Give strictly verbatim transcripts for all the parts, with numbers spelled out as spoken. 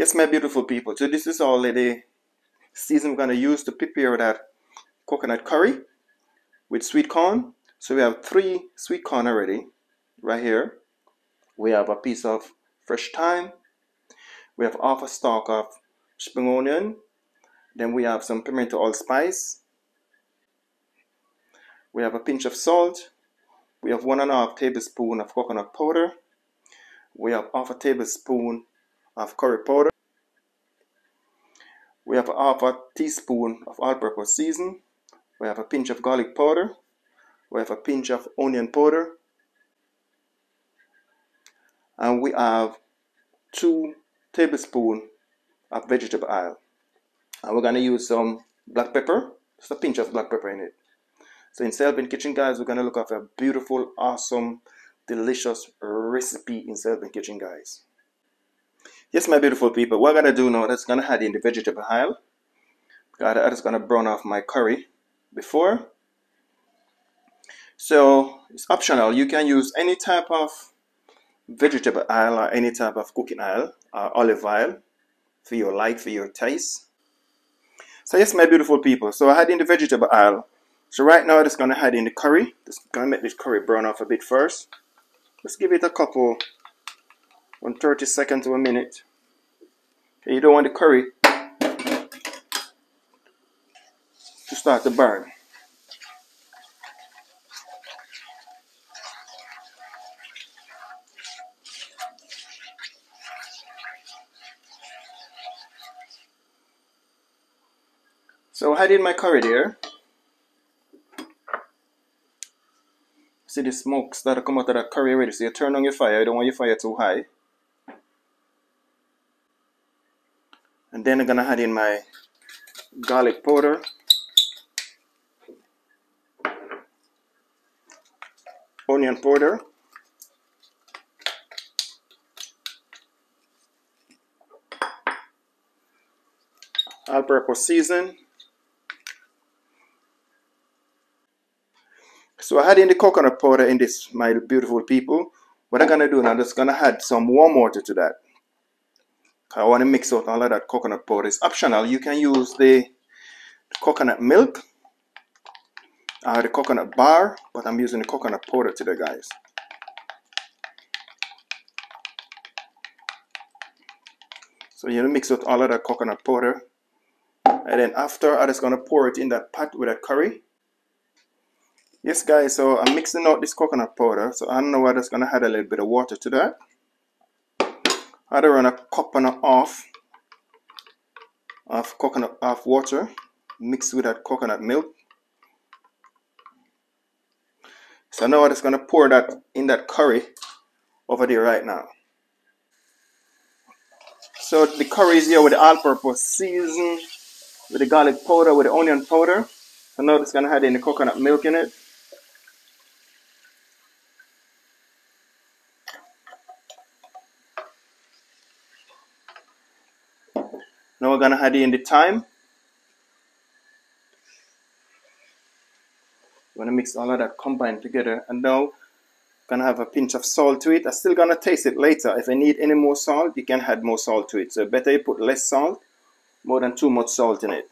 Yes, my beautiful people, so this is already season we're going to use to prepare that coconut curry with sweet corn. So we have three sweet corn already right here. We have a piece of fresh thyme, we have half a stalk of spring onion, then we have some pimento allspice, we have a pinch of salt, we have one and a half tablespoon of coconut powder, we have half a tablespoon of curry powder, we have half a teaspoon of all-purpose seasoning, we have a pinch of garlic powder, we have a pinch of onion powder, and we have two tablespoons of vegetable oil. And we're going to use some black pepper, just a pinch of black pepper in it. So in Selvin's Kitchen, guys, we're going to look at a beautiful, awesome, delicious recipe in Selvin's Kitchen, guys. Yes, my beautiful people, what I'm going to do now, that's going to add in the vegetable oil. I'm just going to brown off my curry before. So it's optional. You can use any type of vegetable oil or any type of cooking oil or olive oil for your like, for your taste. So yes, my beautiful people, so I add in the vegetable oil. So right now, I'm just going to add in the curry. Just going to make this curry brown off a bit first. Let's give it a couple, one thirty seconds to a minute. Okay, you don't want the curry to start to burn. So I add in my curry there. See the smokes that come out of that curry already. So you turn on your fire. You don't want your fire too high. And then I'm gonna add in my garlic powder, onion powder, all-purpose seasoning. So I add in the coconut powder in this, my beautiful people. What I'm going to do now, I'm just going to add some warm water to that. I want to mix out all of that coconut powder. It's optional. You can use the coconut milk or the coconut bar, but I'm using the coconut powder today, guys. So you mix out all of that coconut powder. And then after, I'm just going to pour it in that pot with that curry. Yes, guys, so I'm mixing out this coconut powder, so I know I'm just going to add a little bit of water to that. I'd run a cup and a half of coconut half water mixed with that coconut milk. So now I'm just going to pour that in that curry over there right now. So the curry is here with the all-purpose seasoning, with the garlic powder, with the onion powder. So now I'm just going to add in the coconut milk in it. Now we're going to add in the thyme. We're going to mix all of that combined together. And now I'm going to have a pinch of salt to it. I'm still going to taste it later. If I need any more salt, you can add more salt to it. So better you put less salt, more than too much salt in it.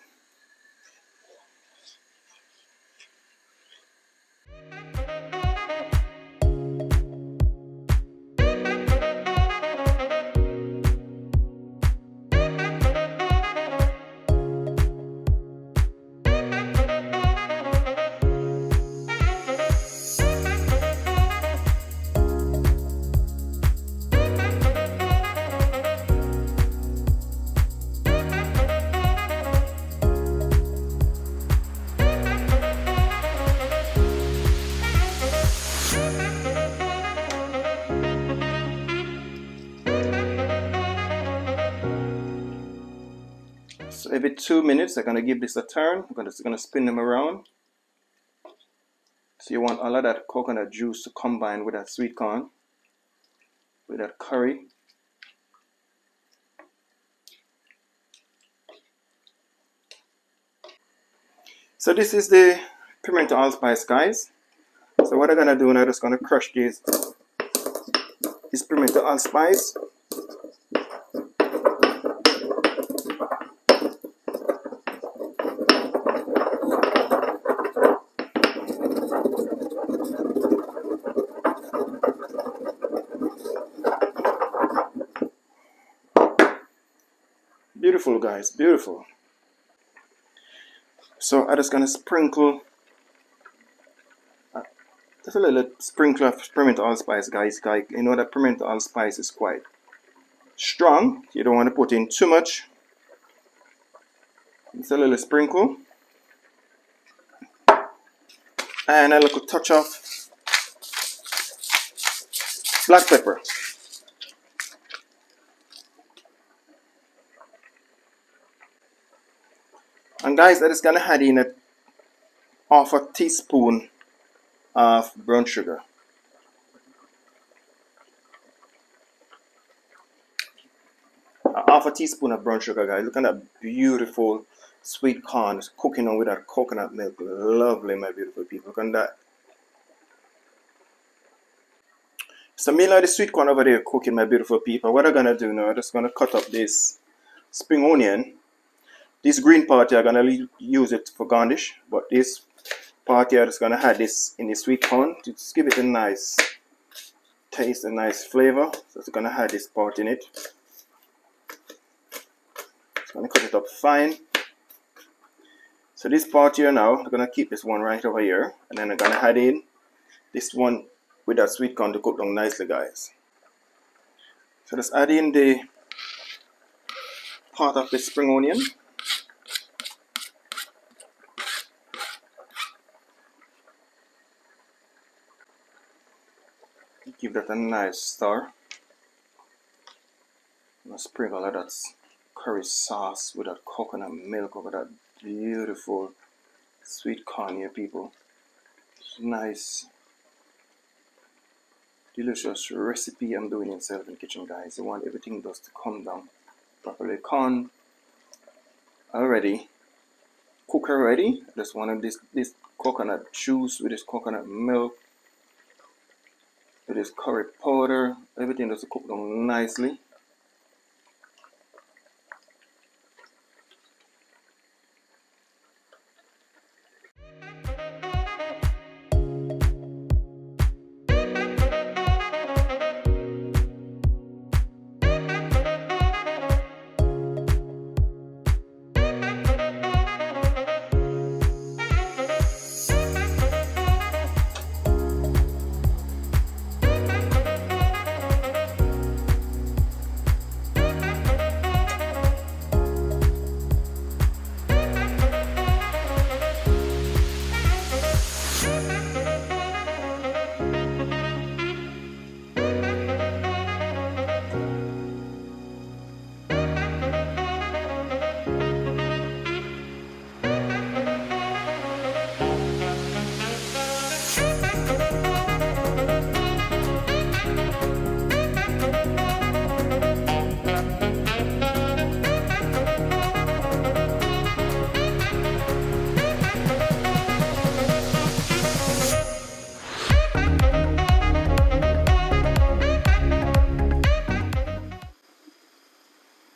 So every two minutes, I'm going to give this a turn. I'm just going to spin them around. So you want all of that coconut juice to combine with that sweet corn, with that curry. So this is the pimento allspice, guys. So what I'm going to do now, I'm just going to crush this, this pimento allspice. beautiful, guys, beautiful. So I'm just gonna sprinkle uh, just a little sprinkle of peppermint allspice, guys. Guys, you know that peppermint allspice is quite strong. You don't want to put in too much. It's a little sprinkle, and a little touch of black pepper. And guys, I'm just gonna add in a half a teaspoon of brown sugar. A half a teaspoon of brown sugar, guys. Look at that beautiful sweet corn it's cooking on with that coconut milk. Lovely, my beautiful people. Look at that. So meanwhile, the sweet corn over there cooking, my beautiful people. What I'm gonna do now, I'm just gonna cut up this spring onion. This green part here, I'm going to use it for garnish, but this part here, I'm just going to add this in the sweet corn to just give it a nice taste, a nice flavor. So I'm going to add this part in it. Just going to cut it up fine. So this part here now, I'm going to keep this one right over here, and then I'm going to add in this one with that sweet corn to cook down nicely, guys. So let's add in the part of the spring onion. Give that a nice stir. I'm gonna sprinkle all that curry sauce with that coconut milk over that beautiful sweet corn here, people. It's nice, delicious recipe I'm doing in Selvin's Kitchen, guys. You want everything just to come down properly. Corn already cooked already. I just wanted this this coconut juice with this coconut milk. With this curry powder, everything does cook down nicely.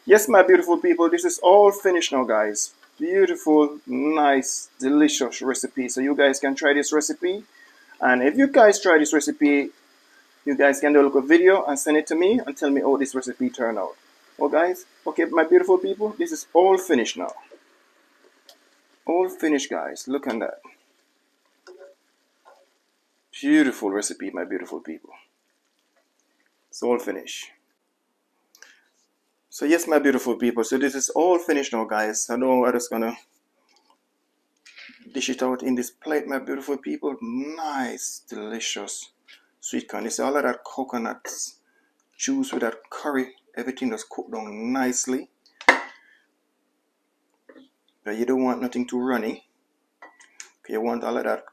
Yes, my beautiful people, this is all finished now, guys. Beautiful, nice, delicious recipe. So you guys can try this recipe. And if you guys try this recipe, you guys can do a little video and send it to me and tell me how this recipe turned out. Oh, guys, okay, my beautiful people, this is all finished now. All finished, guys. Look at that. Beautiful recipe, my beautiful people. It's all finished. So yes, my beautiful people, so this is all finished now, guys. I know I'm just gonna dish it out in this plate, my beautiful people. Nice, delicious sweet corn. You see all of that coconut juice with that curry, everything that's cooked down nicely. But you don't want nothing too runny. You want all of that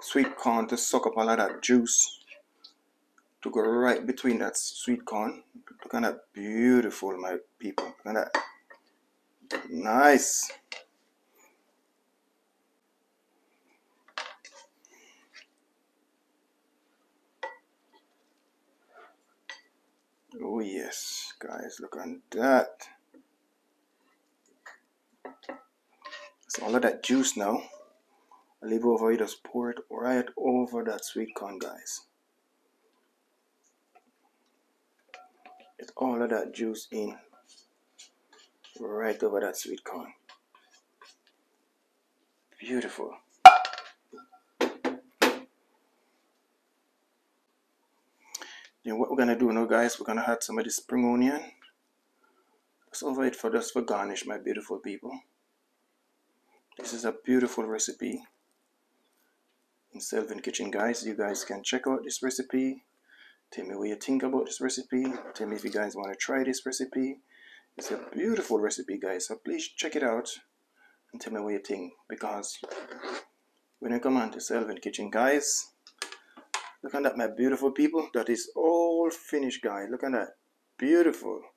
sweet corn to suck up all of that juice, to go right between that sweet corn. Look at that, beautiful, my people. Look at that. Nice. Oh yes, guys, look at that. So all of that juice now, I'll leave over here, just pour it right over that sweet corn, guys. All of that juice in. right over that sweet corn. Beautiful. Then what we're gonna do now, guys, we're gonna add some of this spring onion. That's over it for just for garnish, my beautiful people. This is a beautiful recipe in Selvin's Kitchen, guys. You guys can check out this recipe. Tell me what you think about this recipe. Tell me if you guys want to try this recipe. It's a beautiful recipe, guys. So please check it out and tell me what you think. Because when you come on to Selvin's Kitchen, guys, look at that, my beautiful people. That is all finished, guys. Look at that. Beautiful.